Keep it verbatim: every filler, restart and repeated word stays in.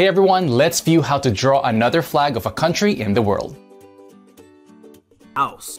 Hey everyone, let's view how to draw another flag of a country in the world. Laos.